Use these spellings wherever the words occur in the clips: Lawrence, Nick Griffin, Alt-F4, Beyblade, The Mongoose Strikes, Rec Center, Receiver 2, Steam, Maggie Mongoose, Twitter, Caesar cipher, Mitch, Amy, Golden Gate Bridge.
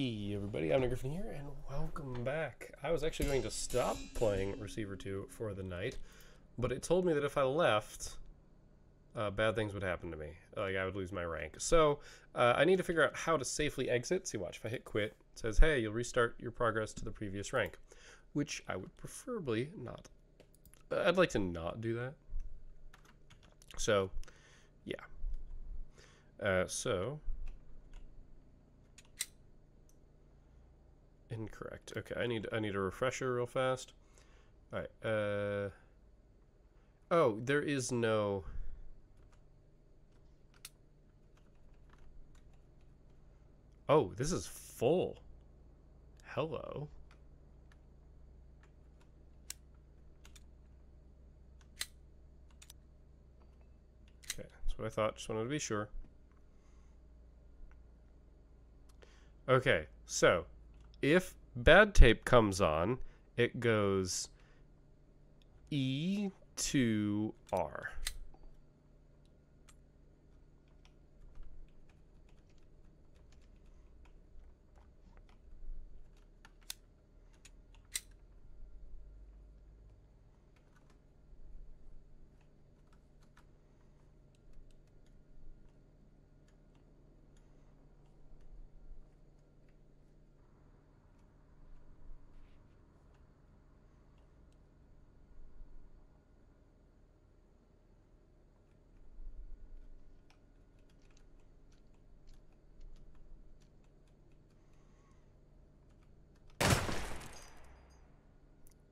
Hey everybody, I'm Nick Griffin here, and welcome back. I was actually going to stop playing Receiver 2 for the night, but it told me that if I left, bad things would happen to me. Like, I would lose my rank. So, I need to figure out how to safely exit. See, watch, if I hit quit, it says, hey, you'll restart your progress to the previous rank, which I would preferably not. I'd like to not do that. So, yeah. Incorrect. Okay, I need a refresher real fast. All right. Oh, there is no. Oh, this is full. Hello. Okay, that's what I thought. Just wanted to be sure. Okay, so. If bad tape comes on, it goes E to R.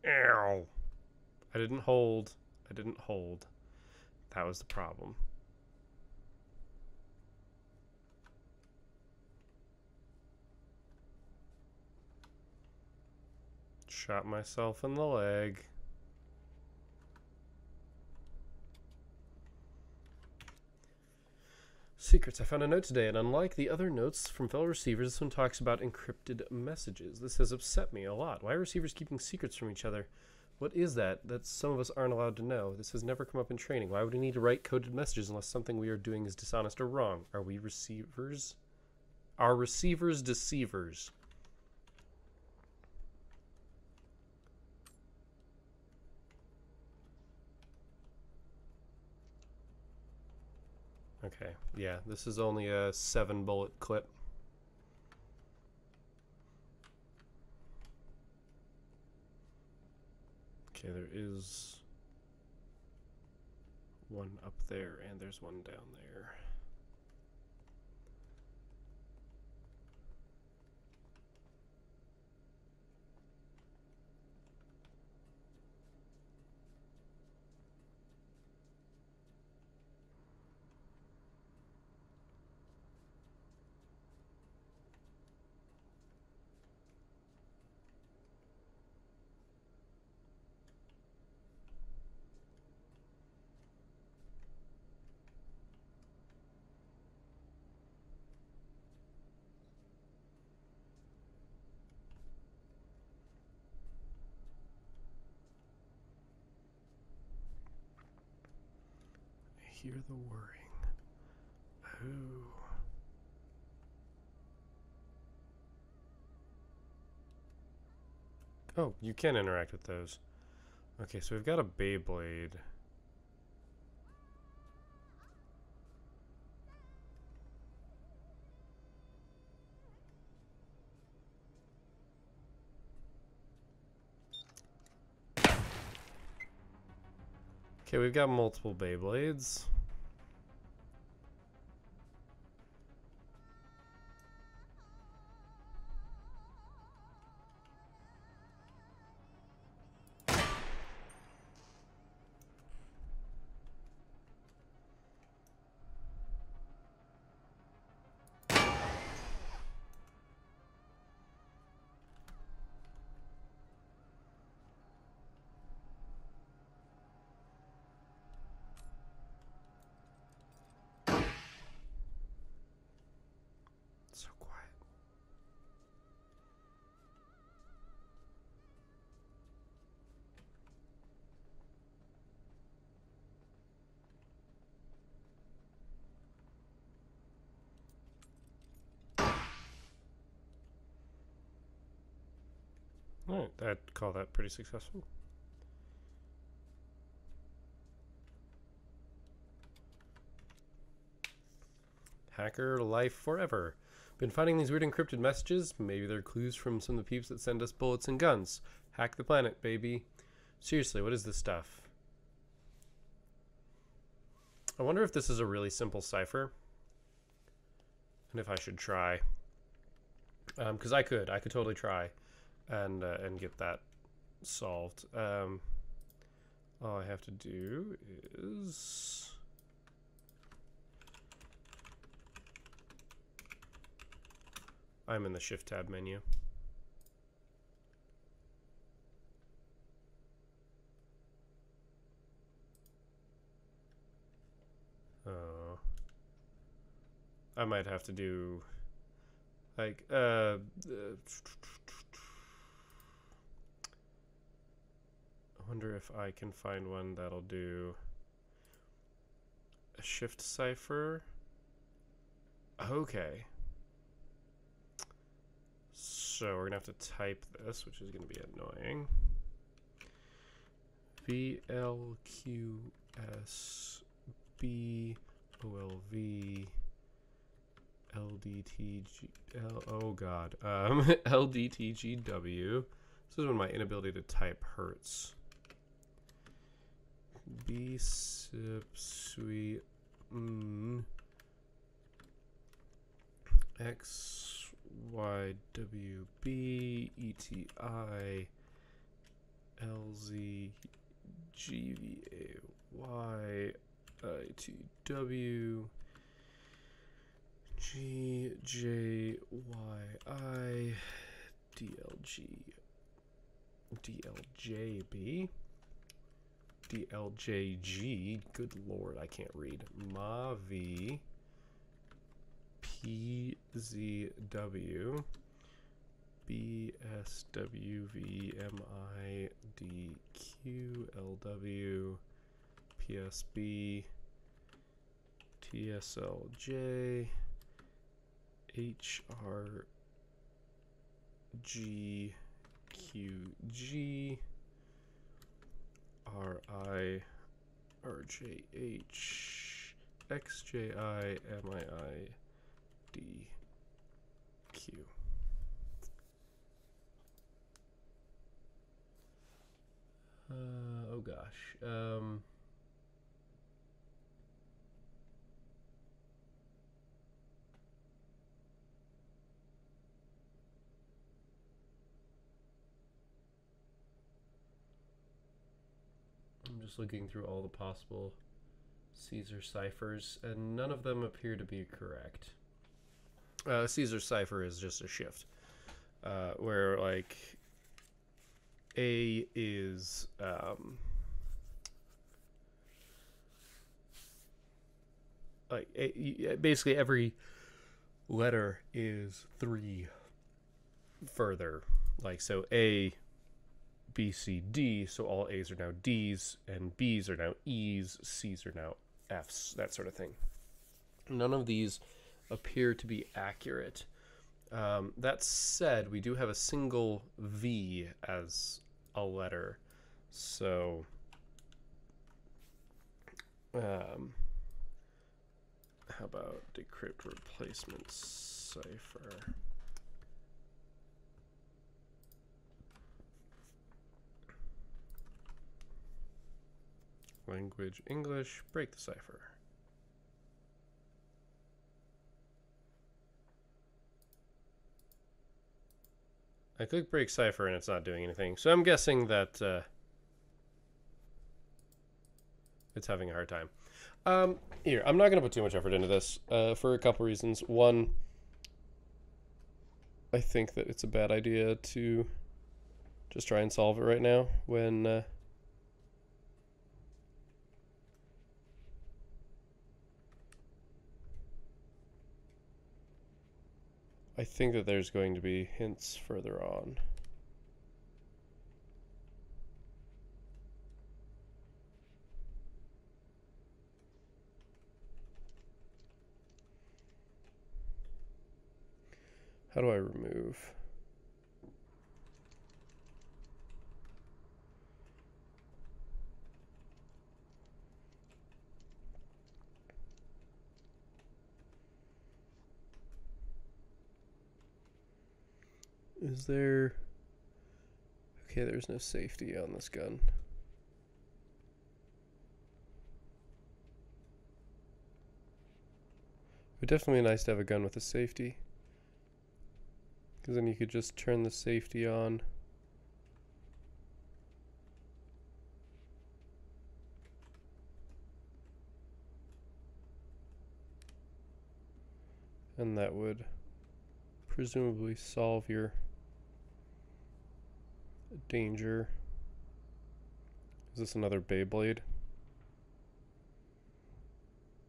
Ow. I didn't hold. That was the problem. Shot myself in the leg. Secrets. I found a note today, and unlike the other notes from fellow receivers, this one talks about encrypted messages. This has upset me a lot. Why are receivers keeping secrets from each other? What is that some of us aren't allowed to know? This has never come up in training. Why would we need to write coded messages unless something we are doing is dishonest or wrong? Are we receivers? Are receivers deceivers? Okay, yeah, this is only a 7-bullet clip. Okay, there is one up there, and there's one down there. Hear the whirring. Oh. Oh, you can interact with those. Okay, so we've got a Beyblade. Okay, we've got multiple Beyblades. point. I'd call that pretty successful. Hacker life forever. Been finding these weird encrypted messages. Maybe they're clues from some of the peeps that send us bullets and guns. Hack the planet, baby. Seriously, what is this stuff? I wonder if this is a really simple cipher. And if I should try. Because I could totally try and get that solved. All I have to do is... I'm in the Shift tab menu. I might have to do like I wonder if I can find one that'll do a shift cipher. Okay. So we're gonna have to type this, which is gonna be annoying. VLQSBOLV LDTG L, oh god, LDTGW. This is when my inability to type hurts. B SIPSWIMXYWBETILZGVAYITWGJYIDLGDLJG. Good lord, I can't read. MAVI PZW BSWVMIDQLW PSB TSLJ HRGQG RIRJH XJIMIIDQ. Oh gosh. I'm just looking through all the possible Caesar ciphers, and none of them appear to be correct. Caesar cipher is just a shift, where like A is like A, basically every letter is 3 further. Like so, A, B, C, D. So all A's are now D's, and B's are now E's, C's are now F's, that sort of thing. None of these appear to be accurate. That said, we do have a single V as a letter, so how about decrypt replacement cipher? Language English, break the cipher. I click break cipher and it's not doing anything. So I'm guessing that it's having a hard time. Here, I'm not going to put too much effort into this for a couple reasons. One, I think that it's a bad idea to just try and solve it right now when... I think that there's going to be hints further on. How do I remove? Is there... Okay, there's no safety on this gun. It would definitely be nice to have a gun with a safety. Because then you could just turn the safety on. And that would presumably solve your danger. Is this another Beyblade?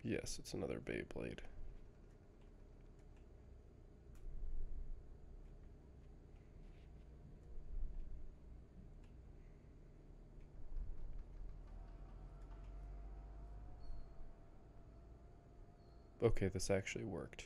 Yes, it's another Beyblade. Okay, this actually worked.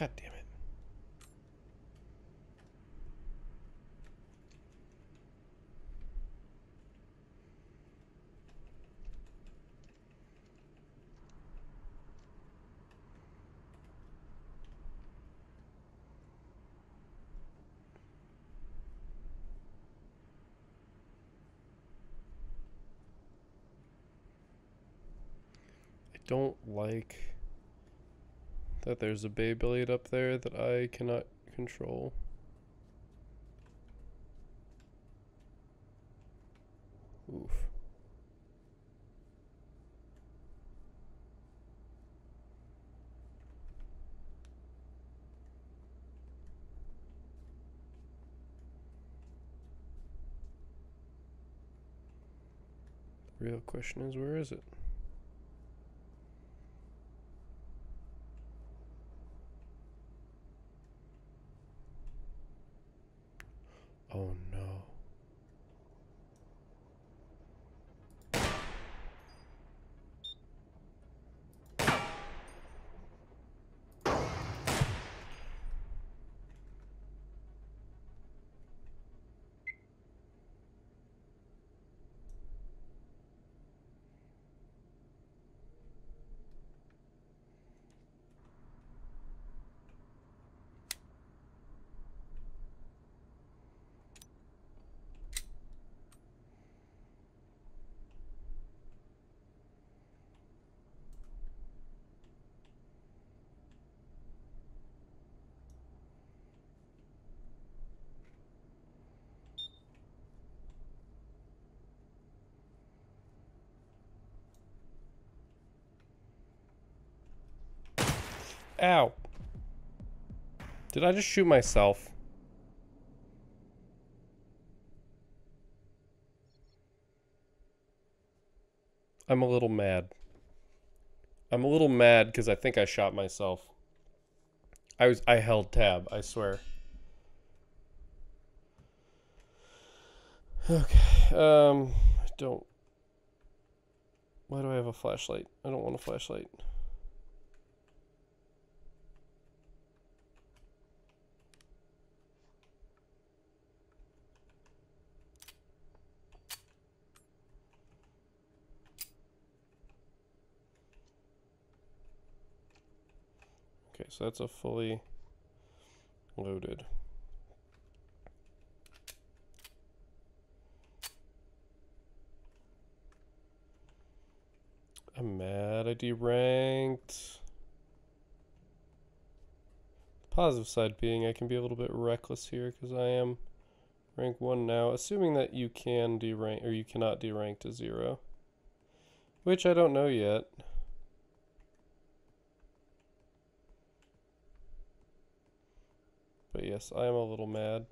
God damn it. I don't like that there's a Beyblade up there that I cannot control. Oof. The real question is, where is it? Oh no. Ow. Did I just shoot myself? I'm a little mad. I'm a little mad because I think I shot myself. I held tab, I swear. Okay. Why do I have a flashlight? I don't want a flashlight. Okay, so that's a fully loaded. I'm mad I deranked. The positive side being I can be a little bit reckless here because I am rank 1 now, assuming that you can derank, or you cannot derank to 0. Which I don't know yet. But yes, I am a little mad.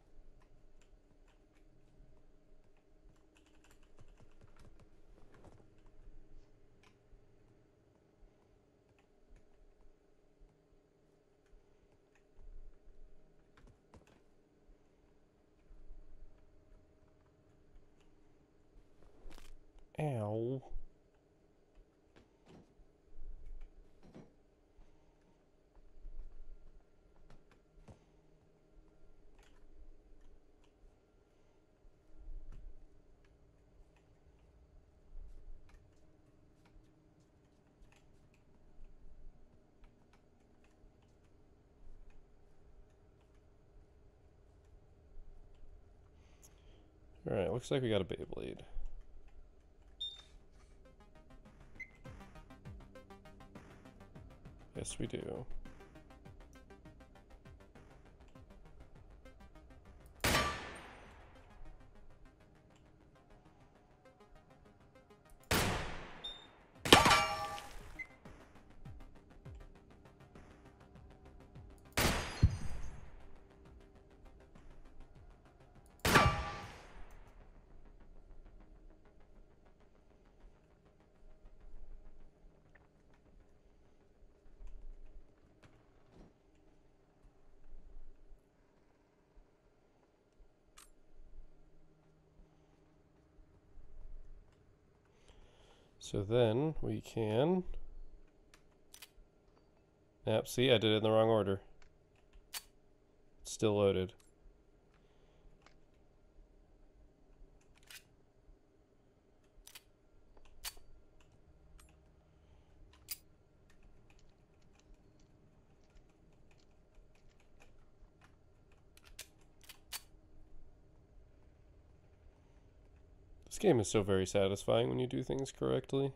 Ow. All right, looks like we got a Beyblade. Yes, we do. So then we can... Yep, see, I did it in the wrong order. It's still loaded. This game is so very satisfying when you do things correctly.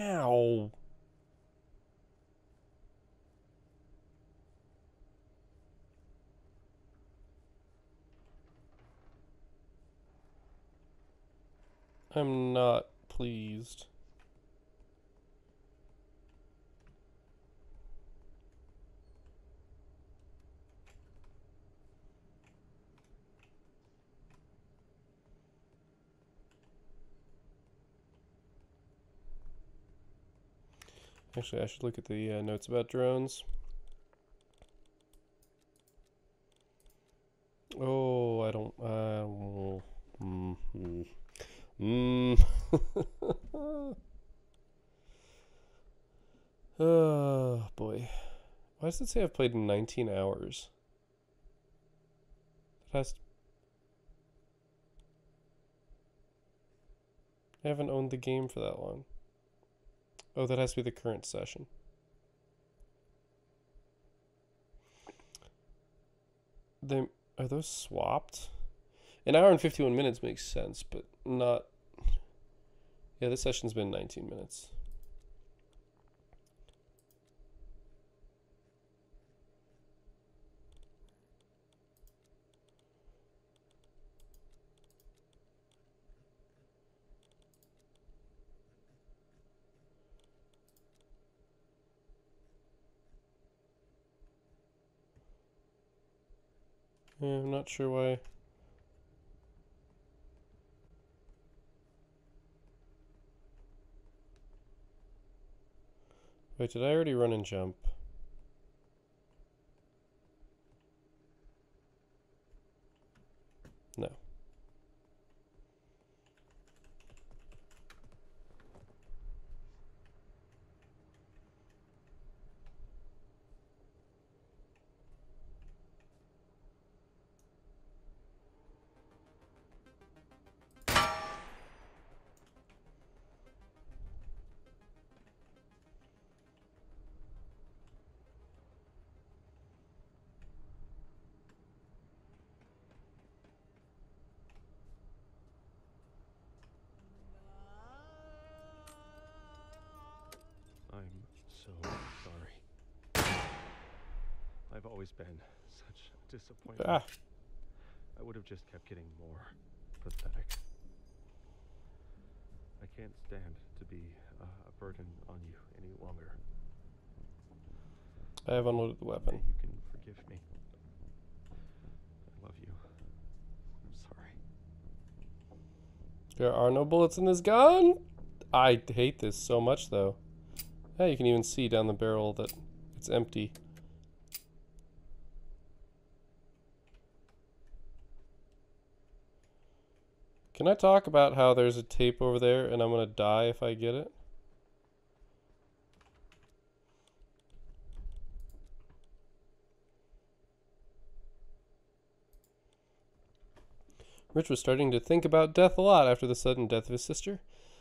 Ow. I'm not pleased. Actually, I should look at the notes about drones. Oh, I don't... Oh, boy. Why does it say I've played 19 hours? It has... I haven't owned the game for that long. Oh, that has to be the current session. They, are those swapped? An hour and 51 minutes makes sense, but not... Yeah, this session's been 19 minutes. Yeah, I'm not sure why. Wait, did I already run and jump? No. I've always been such a disappointment. Ah. I would have just kept getting more pathetic. I can't stand to be a burden on you any longer. I have unloaded the weapon. You can forgive me. I love you. I'm sorry. There are no bullets in this gun. I hate this so much, though. Yeah, you can even see down the barrel that it's empty. Can I talk about how there's a tape over there and I'm gonna die if I get it? Rich was starting to think about death a lot after the sudden death of his sister.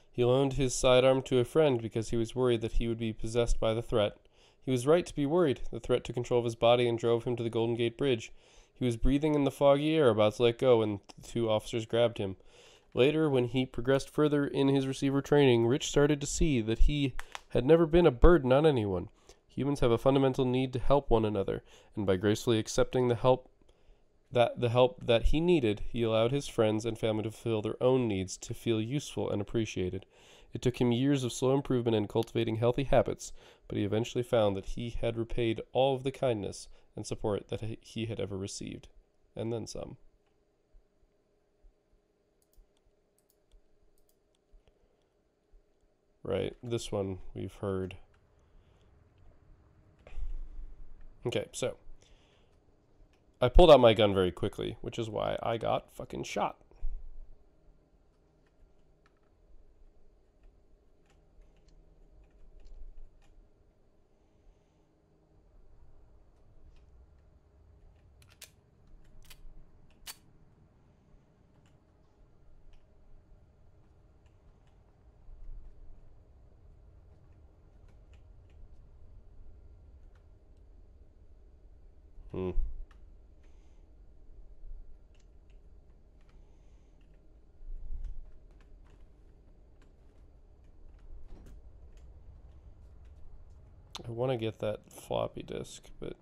He loaned his sidearm to a friend because he was worried that he would be possessed by the threat. He was right to be worried. The threat took control of his body and drove him to the Golden Gate Bridge. He was breathing in the foggy air, about to let go, when the two officers grabbed him. Later, when he progressed further in his receiver training, Rich started to see that he had never been a burden on anyone. Humans have a fundamental need to help one another, and by gracefully accepting the help that he needed, he allowed his friends and family to fulfill their own needs, to feel useful and appreciated. It took him years of slow improvement in cultivating healthy habits, but he eventually found that he had repaid all of the kindness and support that he had ever received, and then some. Right, this one we've heard. Okay, so I pulled out my gun very quickly, which is why I got fucking shot. I want to get that floppy disk, but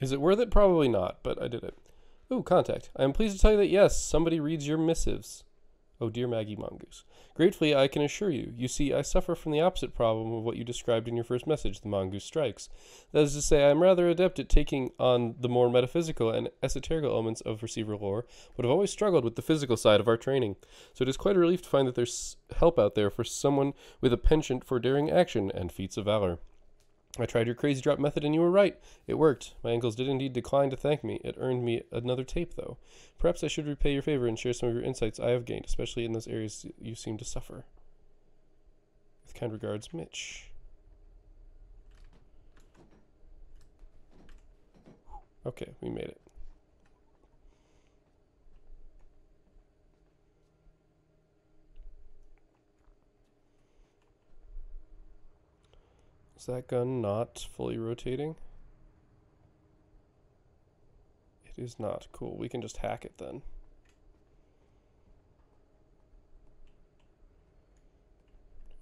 is it worth it? Probably not, but I did it. Ooh, contact. I am pleased to tell you that yes, somebody reads your missives. Oh, dear Maggie Mongoose. Gratefully, I can assure you. You see, I suffer from the opposite problem of what you described in your first message, The Mongoose Strikes. That is to say, I am rather adept at taking on the more metaphysical and esoteric elements of receiver lore, but have always struggled with the physical side of our training. So it is quite a relief to find that there's help out there for someone with a penchant for daring action and feats of valor. I tried your crazy drop method and you were right. It worked. My ankles did indeed decline to thank me. It earned me another tape, though. Perhaps I should repay your favor and share some of your insights I have gained, especially in those areas you seem to suffer. With kind regards, Mitch. Okay, we made it. Is that gun not fully rotating? It is not. Cool. We can just hack it then.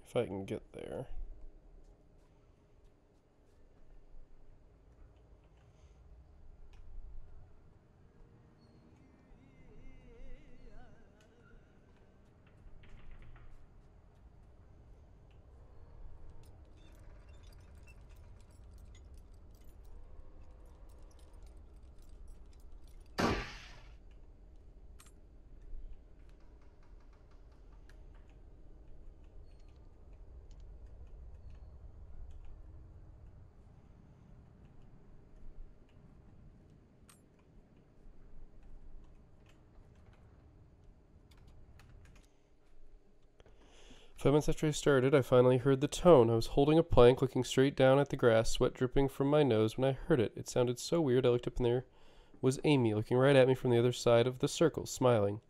If I can get there. 5 minutes after I started, I finally heard the tone. I was holding a plank, looking straight down at the grass, sweat dripping from my nose when I heard it. It sounded so weird. I looked up and there was Amy, looking right at me from the other side of the circle, smiling.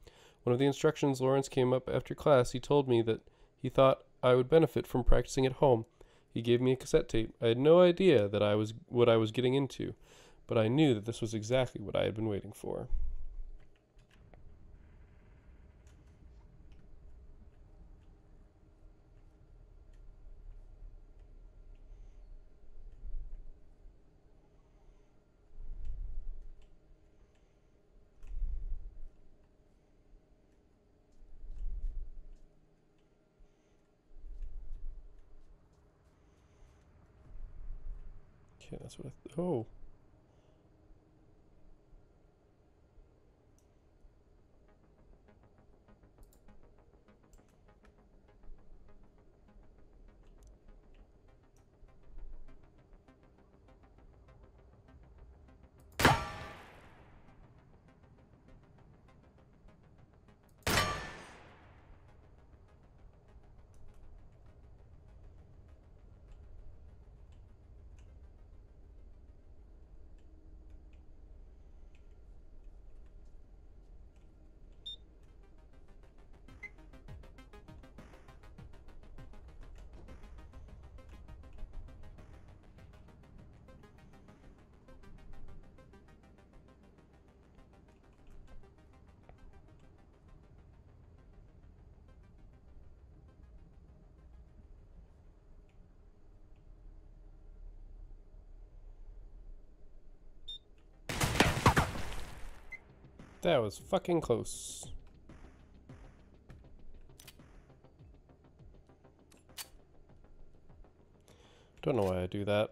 One of the instructions Lawrence came up after class, he told me that he thought I would benefit from practicing at home. He gave me a cassette tape. I had no idea that I was getting into, but I knew that this was exactly what I had been waiting for. Okay, that's what I... Oh. That was fucking close. Don't know why I do that.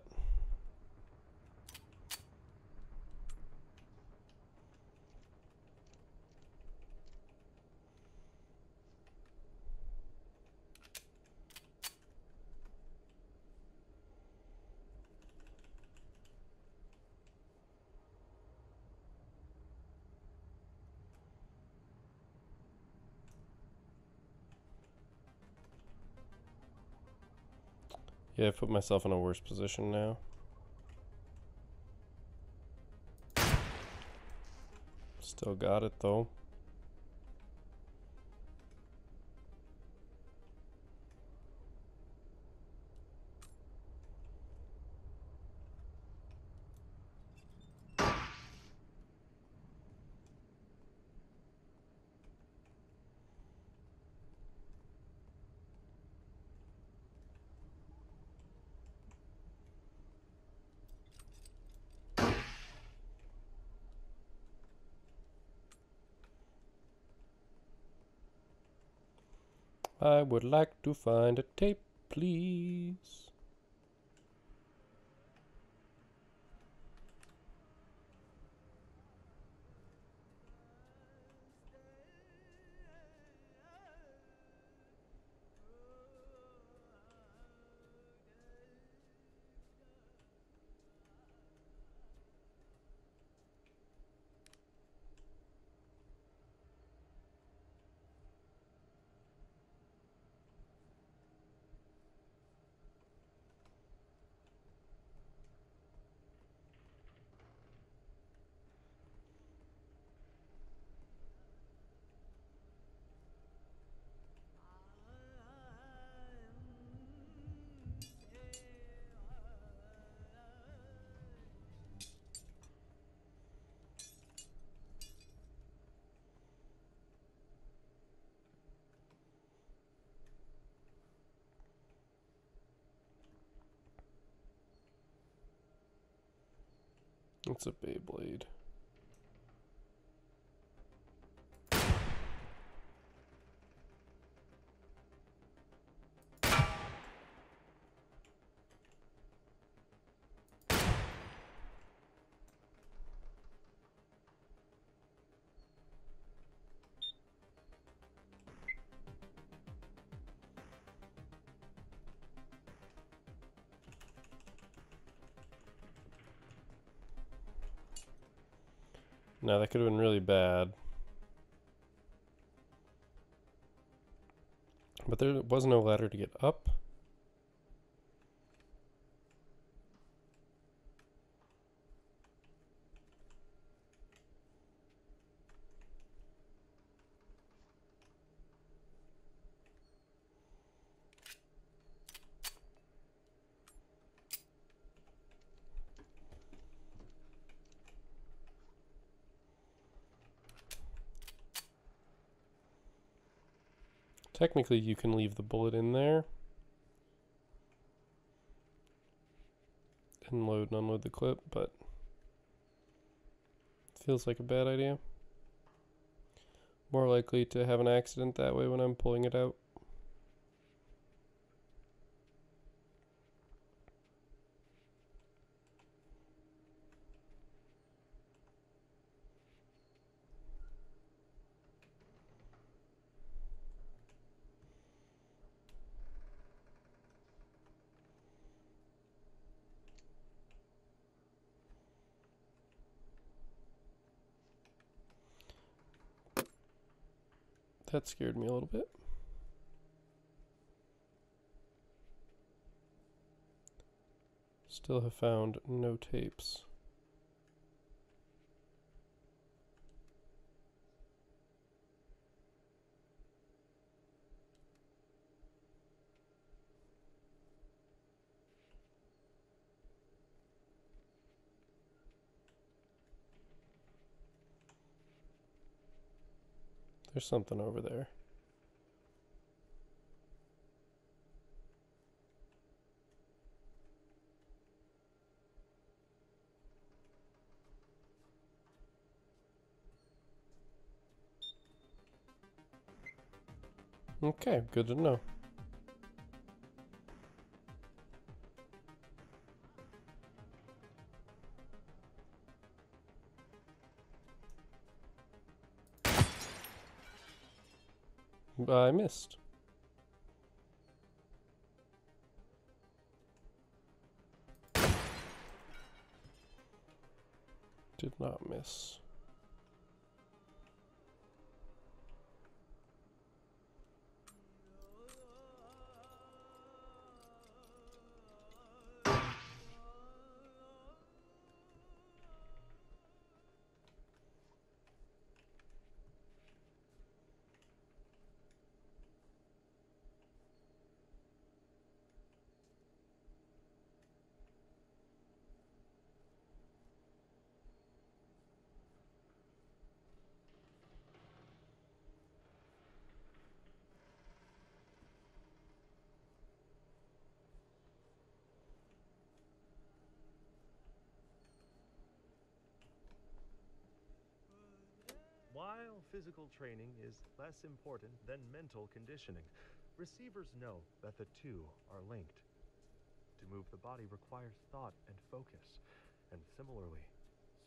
Yeah, I put myself in a worse position now. Still got it though. I would like to find a tape, please. It's a Beyblade. No, that could have been really bad. But there was no ladder to get up. Technically, you can leave the bullet in there and load and unload the clip, but it feels like a bad idea. More likely to have an accident that way when I'm pulling it out. That scared me a little bit. Still have found no tapes. There's something over there. Okay, good to know. I missed. Did not miss. While physical training is less important than mental conditioning, receivers know that the two are linked. To move the body requires thought and focus, and similarly,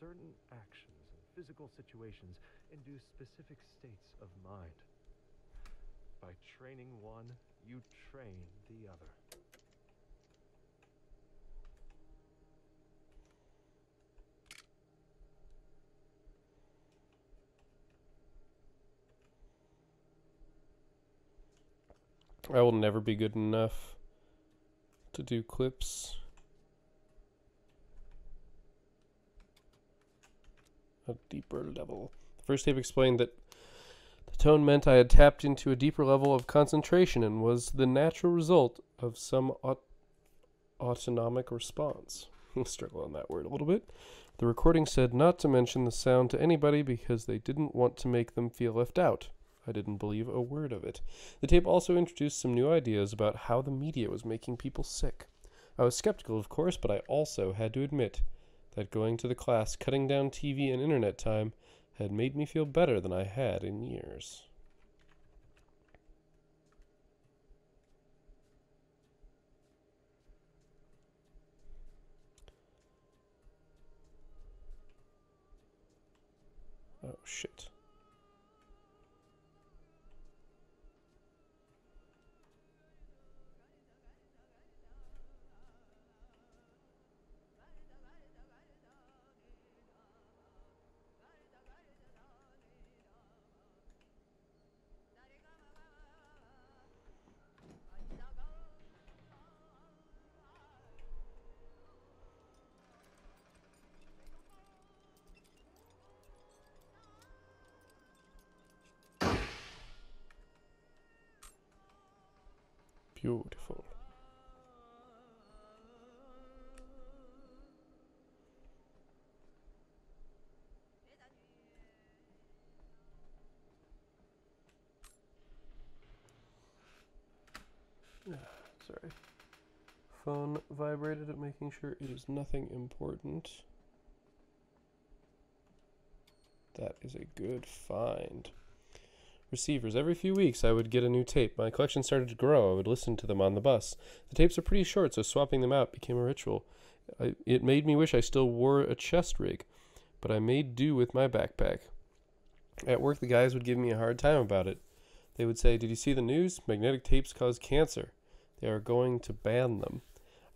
certain actions and physical situations induce specific states of mind. By training one, you train the other. I will never be good enough to do clips. A deeper level. The first tape explained that the tone meant I had tapped into a deeper level of concentration and was the natural result of some autonomic response. I'll struggle on that word a little bit. The recording said not to mention the sound to anybody because they didn't want to make them feel left out. I didn't believe a word of it. The tape also introduced some new ideas about how the media was making people sick. I was skeptical, of course, but I also had to admit that going to the class, cutting down TV and internet time, had made me feel better than I had in years. Oh, shit. Beautiful. Sorry. Phone vibrated at making sure it is nothing important. That is a good find. Receivers. Every few weeks I would get a new tape. My collection started to grow. I would listen to them on the bus. The tapes are pretty short, so swapping them out became a ritual. It made me wish I still wore a chest rig, but I made do with my backpack. At work, the guys would give me a hard time about it. They would say, "Did you see the news? Magnetic tapes cause cancer. They are going to ban them."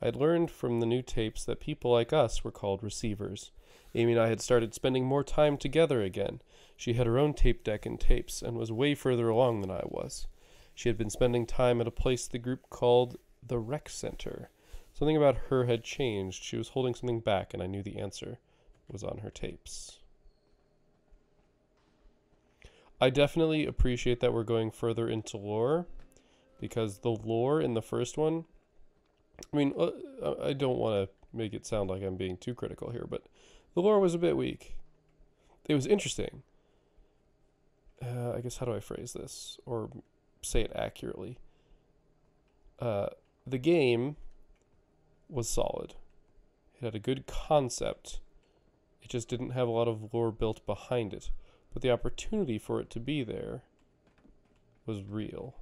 I'd learned from the new tapes that people like us were called receivers. Amy and I had started spending more time together again. She had her own tape deck and tapes, and was way further along than I was. She had been spending time at a place the group called the Rec Center. Something about her had changed. She was holding something back, and I knew the answer was on her tapes. I definitely appreciate that we're going further into lore, because the lore in the first one, I mean, I don't want to make it sound like I'm being too critical here, but the lore was a bit weak. It was interesting. I guess, how do I phrase this or say it accurately? The game was solid. It had a good concept. It just didn't have a lot of lore built behind it. But the opportunity for it to be there was real.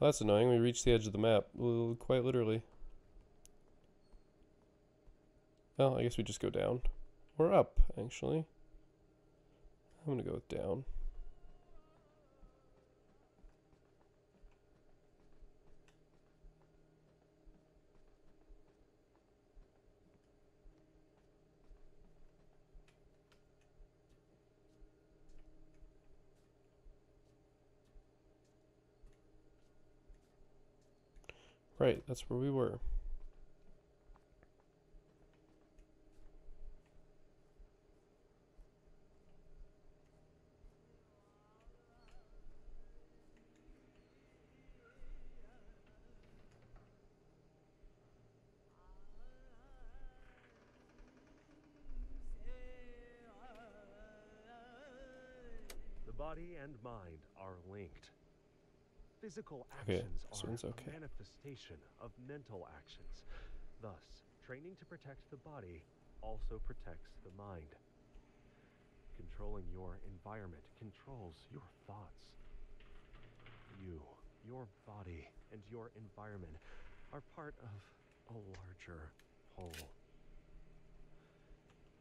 Well, that's annoying. We reached the edge of the map, quite literally. Well, I guess we just go down. Or up, actually. I'm gonna go with down. Right, that's where we were. The body and mind are linked. Physical actions are a manifestation of mental actions. Thus, training to protect the body also protects the mind. Controlling your environment controls your thoughts. You, your body, and your environment are part of a larger whole.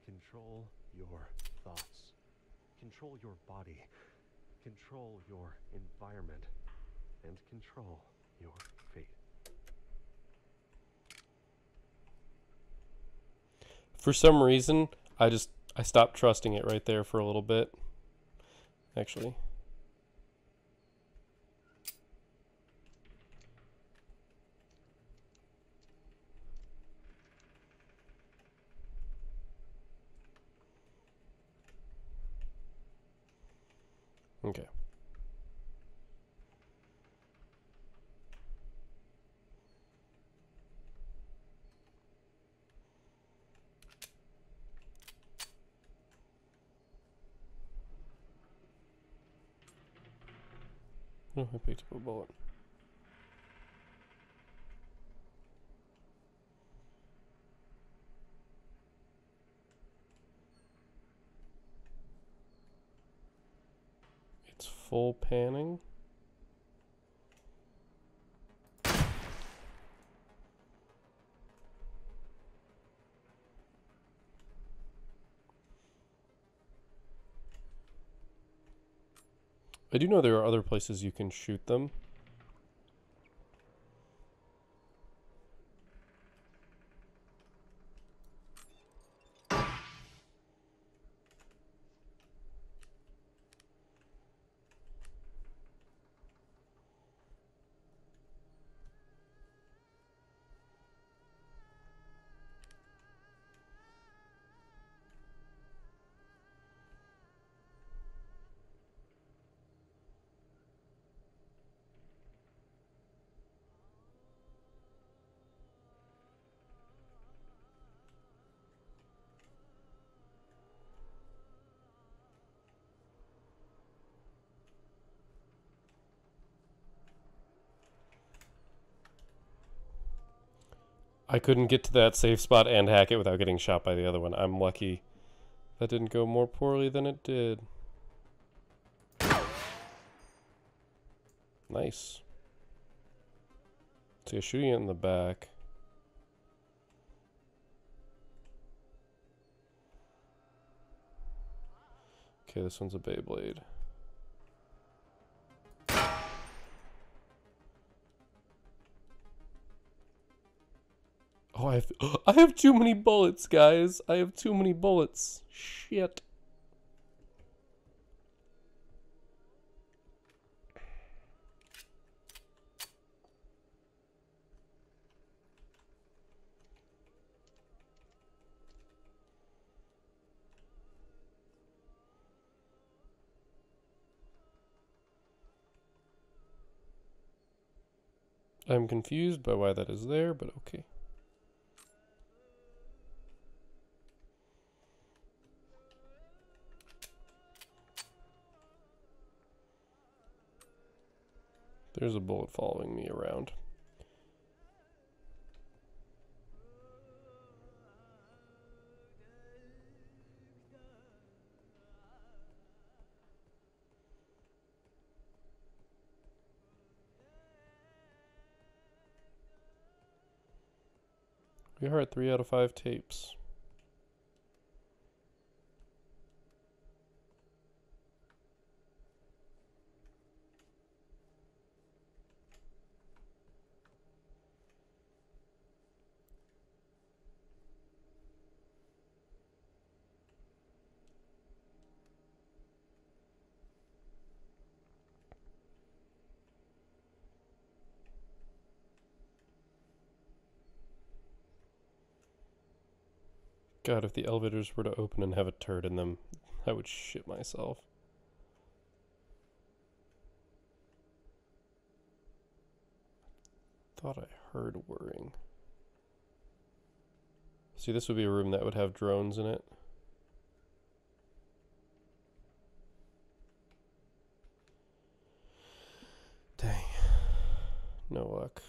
Control your thoughts. Control your body. Control your environment. And control your fate. For some reason, I stopped trusting it right there for a little bit. Actually. Okay. Oh, I picked up a bullet. It's full panning. I do know there are other places you can shoot them. I couldn't get to that safe spot and hack it without getting shot by the other one. I'm lucky that didn't go more poorly than it did. Nice. So you're shooting it in the back. Okay, this one's a Beyblade. Oh, I have too many bullets, guys. I have too many bullets. Shit. I'm confused by why that is there, but okay. There's a bullet following me around. We are at 3 out of 5 tapes. God, if the elevators were to open and have a turd in them, I would shit myself. Thought I heard whirring. See, this would be a room that would have drones in it. Dang. No luck.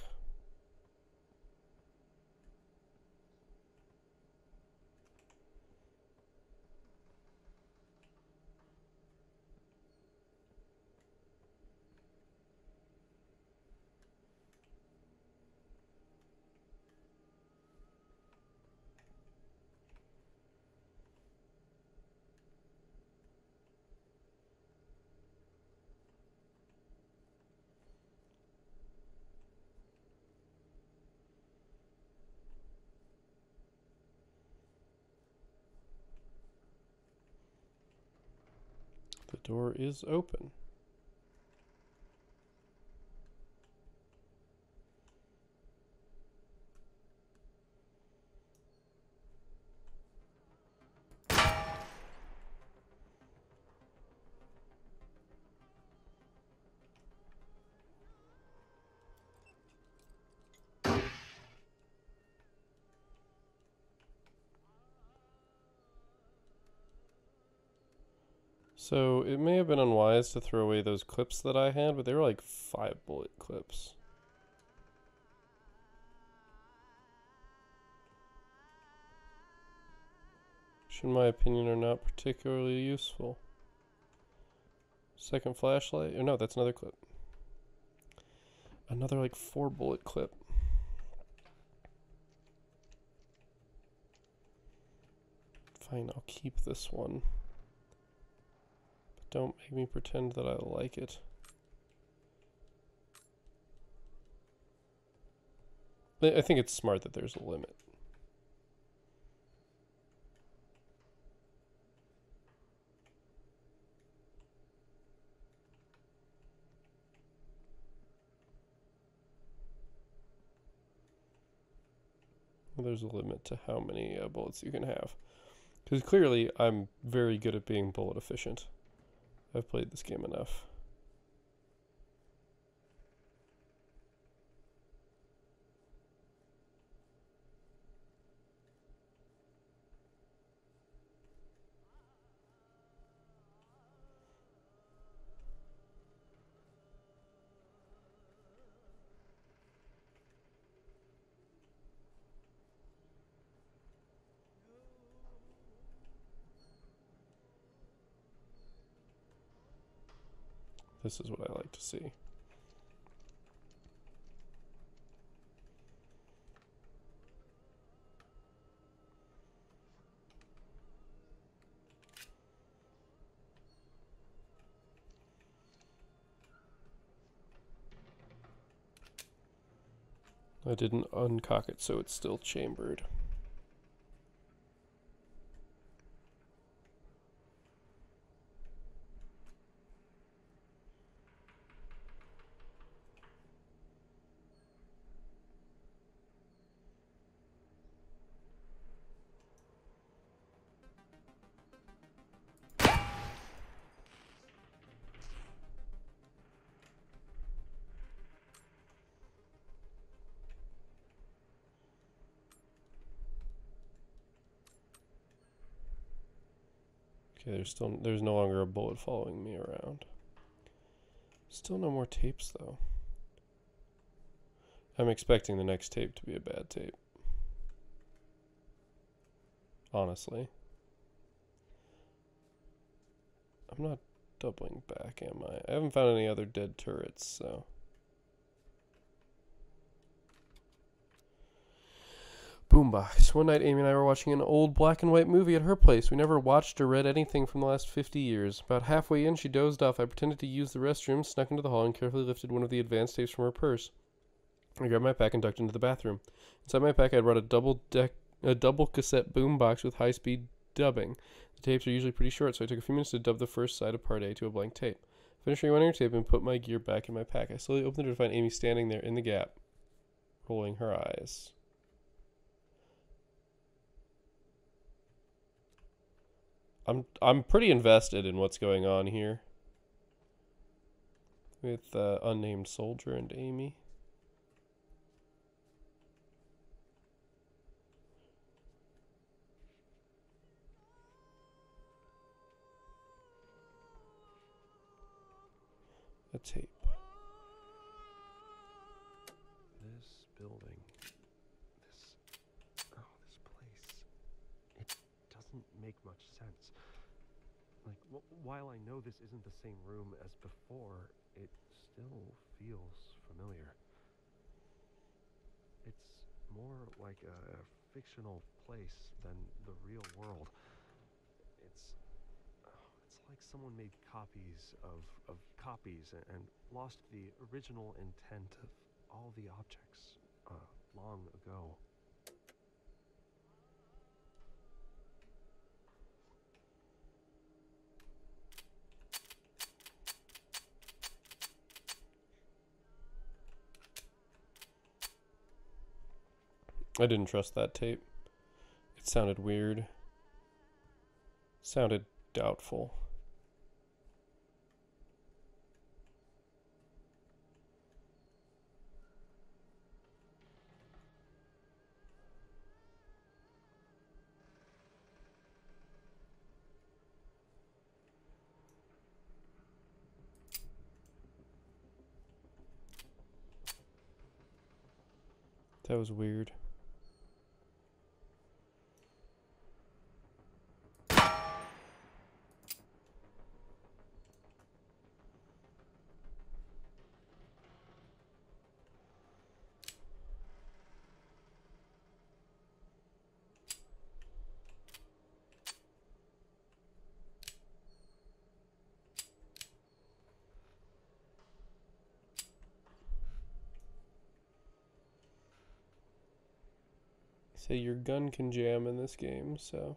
The door is open. So, it may have been unwise to throw away those clips that I had, but they were like 5 bullet clips. Which, in my opinion, are not particularly useful. Second flashlight? Oh, no, that's another clip. Another like 4 bullet clip. Fine, I'll keep this one. Don't make me pretend that I like it. I think it's smart that there's a limit. Well, there's a limit to how many bullets you can have. Because clearly, I'm very good at being bullet efficient. I've played this game enough. This is what I like to see. I didn't uncock it, so it's still chambered. Okay, there's no longer a bullet following me around. Still no more tapes though. I'm expecting the next tape to be a bad tape. Honestly. I'm not doubling back, am I? I haven't found any other dead turrets, so. Boombox. One night, Amy and I were watching an old black and white movie at her place. We never watched or read anything from the last 50 years. About halfway in, she dozed off. I pretended to use the restroom, snuck into the hall, and carefully lifted one of the advanced tapes from her purse. I grabbed my pack and ducked into the bathroom. Inside my pack, I brought a double cassette boombox with high-speed dubbing. The tapes are usually pretty short, so I took a few minutes to dub the first side of Part A to a blank tape. Finished rewinding her tape and put my gear back in my pack. I slowly opened it to find Amy standing there in the gap, rolling her eyes. I'm pretty invested in what's going on here with Unnamed Soldier and Amy. A tape. This building. This place. It doesn't make much sense. Like, while I know this isn't the same room as before, it still feels familiar. It's more like a fictional place than the real world. It's like someone made copies of copies and lost the original intent of all the objects long ago. I didn't trust that tape. It sounded weird. Sounded doubtful. That was weird. Say your gun can jam in this game, so.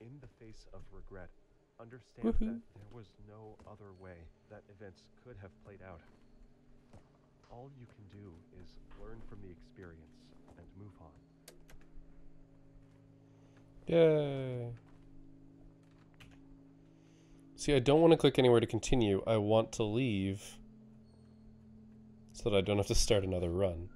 In the face of regret, understand that there was no other way that events could have played out. all you can do is learn from the experience and move on. Yay. See, I don't want to click anywhere to continue. I want to leave so that I don't have to start another run.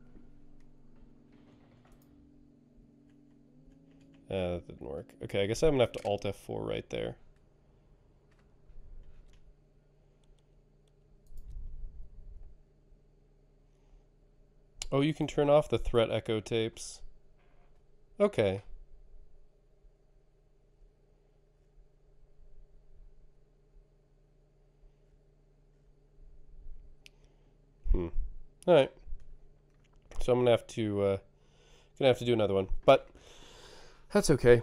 That didn't work. Okay, I guess I'm going to have to Alt-F4 right there. Oh, you can turn off the threat echo tapes. Okay. Alright. So I'm gonna have to do another one. But that's okay.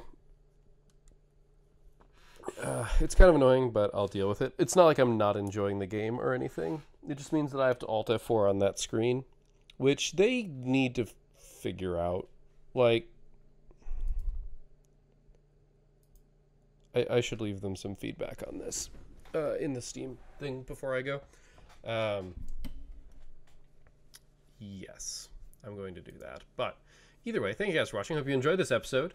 It's kind of annoying, but I'll deal with it. It's not like I'm not enjoying the game or anything. It just means that I have to Alt F4 on that screen, which they need to figure out. Like, I should leave them some feedback on this in the Steam thing before I go. Yes, I'm going to do that. But either way, thank you guys for watching. Hope you enjoyed this episode.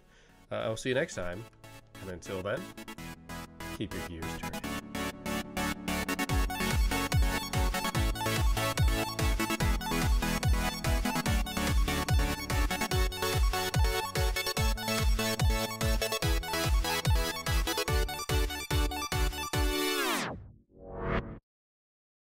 I'll see you next time. And until then, keep your gears turning.